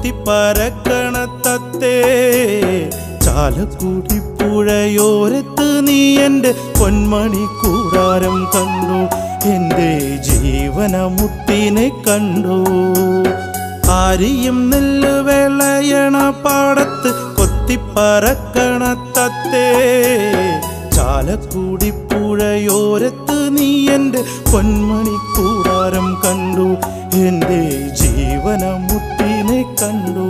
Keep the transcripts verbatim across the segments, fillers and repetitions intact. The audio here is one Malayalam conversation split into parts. ഉയർത്തി പറക്കണ തത്തേ, ചാലക്കുടി പുഴയോരത്ത് നീ എൻ്റെ പൊന്മണിക്കൂടാരം കണ്ടു, എൻ്റെ ജീവനമുത്തിനെ കണ്ടു. ആരിയും നെല്ല് വിളയണ പാടത്ത് കൊത്തിപ്പറക്കണ തത്തേ, ചാലക്കുടി പുഴയോരത്ത് നീ എൻ്റെ പൊന്മണിക്കൂടാരം കണ്ടു, എൻ്റെ ജീവനമുത്തിനെ കണ്ടു.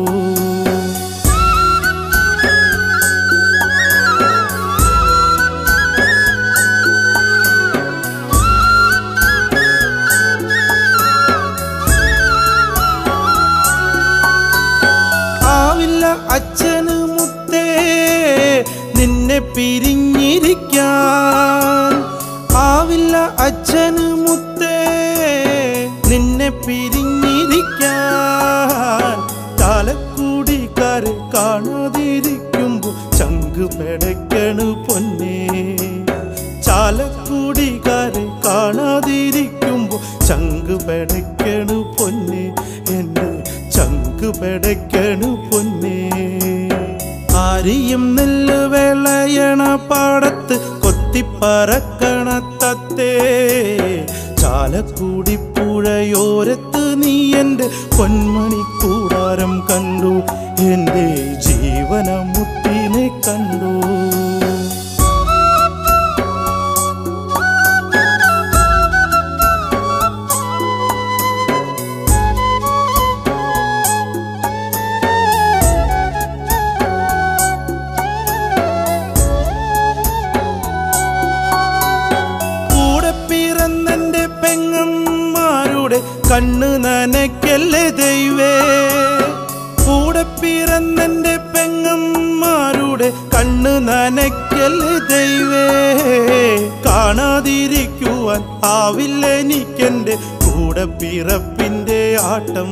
അച്ഛന് മുത്തേ നിന്നെ പിരിഞ്ഞിരിക്കാൻ ആവില്ല, അച്ഛന് മുത്തേ നിന്നെ പിരിഞ്ഞിരിക്കാൻ. ചാലക്കുടിക്കാരെ കാണാതിരിക്കുമ്പോൾ ചങ്ക് പെടയ്ക്കണു പൊന്നേ, ചാലക്കുടിക്കാരെ കാണാതിരിക്കുമ്പോൾ ചങ്ക് പെടയ്ക്കണു പൊന്നേ, എന്നെ ചങ്ക് പെടയ്ക്കണു പൊന്നേ. ആരിയും നെല്ല് വിളയണ പാടത്ത് കൊത്തിപ്പറക്കണ തത്തേ, ചാലക്കുടി പുഴയോരത്ത് നീ എൻ്റെ പൊന്മണിക്കൂടാരം കണ്ടു, എൻ്റെ ജീവനമുത്തിനെ കണ്ടു. കണ്ണു നനയ്ക്കല്ലേ ദൈവേ, കൂടെ പിറന്നെൻ്റെ പെങ്ങന്മാരുടെ കണ്ണു നനയ്ക്കല്ലേ ദൈവേ. കാണാതിരിക്കുവാൻ ആവില്ലെനിക്കെൻ്റെ കൂടെ പിറപ്പിൻ്റെ ആട്ടം,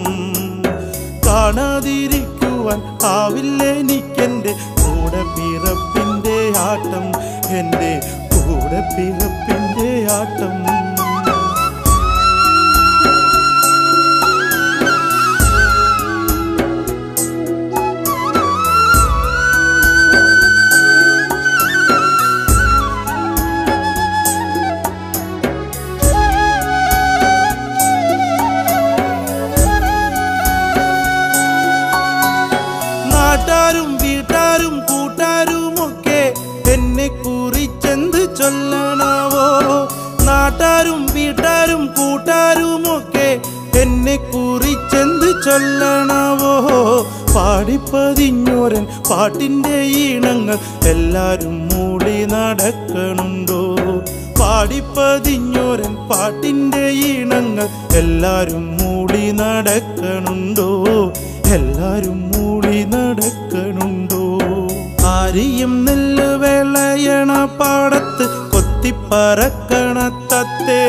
കാണാതിരിക്കുവാൻ ആവില്ലെനിക്കെൻ്റെ കൂടെ പിറപ്പിൻ്റെ ആട്ടം, എൻ്റെ കൂടെ പിറപ്പിൻ്റെ ആട്ടം. ും വീട്ടാരും കൂട്ടാരുമൊക്കെ എന്നെ കുറിച്ചെന്ത് ചൊല്ലണവോ, നാട്ടാരും വീട്ടാരും കൂട്ടാരുമൊക്കെ എന്നെ കുറിച്ചെന്ത് ചൊല്ലണവോ. പാടിപ്പതിഞ്ഞോരൻ പാട്ടിൻ്റെ ഈണങ്ങൾ എല്ലാരും മൂടി നടക്കണുണ്ടോ, പാടിപ്പതിഞ്ഞോരൻ പാട്ടിൻ്റെ ഈണങ്ങൾ എല്ലാരും മൂടി നടക്കണുണ്ടോ, എല്ലാരും മൂടി നടക്കണുണ്ടോ. ആരിയും നെല്ല് വിളയണ പാടത്ത് കൊത്തിപ്പറക്കണ തത്തേ,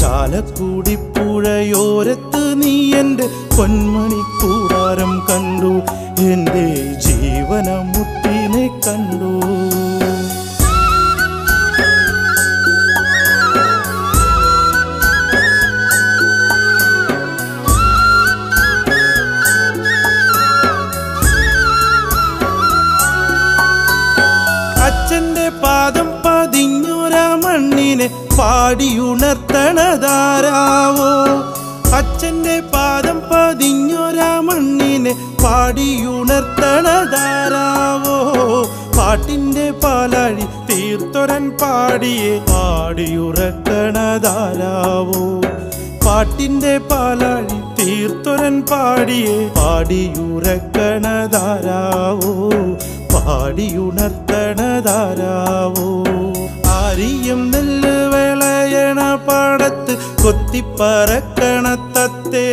ചാലക്കുടി പുഴയോരത്ത് നീ എൻ്റെ പൊന്മണിക്കൂടാരം കണ്ടു, എൻ്റെ ജീവനമുത്തിനെ കണ്ടു. അച്ഛൻ്റെ പാദം പതിഞ്ഞൊരാ മണ്ണിനെ പാടിയുണർത്തണതാരാവോ, അച്ഛൻ്റെ പാദം പതിഞ്ഞൊരാ മണ്ണിനെ പാടിയുണർത്തണതാരാവോ. പാട്ടിൻ്റെ പാലാഴി തീർത്തൊരൻ പാടിയെ പാടിയുറക്കണതാരാവോ, പാട്ടിൻ്റെ പാലാഴി തീർത്തൊരൻ പാടിയെ പാടിയുറക്കണതാരാവോ, പാടിയുണർത്തണതാരാവോ. ആരിയും നെല്ല് വിളയണ പാടത്ത് കൊത്തിപ്പറക്കണ തത്തേ,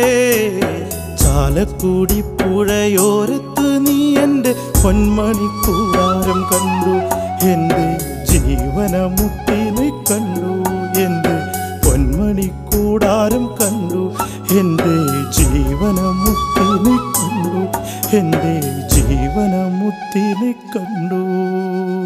ചാലക്കുടി പുഴയോരത്ത് നീ എൻ്റെ പൊന്മണിക്കൂടാരം കണ്ടു, എൻ്റെ ജീവനമുത്തിനെ കണ്ടു, എൻ്റെ പൊന്മണിക്കൂടാരം കണ്ടു, എൻ്റെ ജീവനമുത്തിനെ കണ്ടു, എൻ്റെ ജീവനമുത്തിനെ കണ്ടു.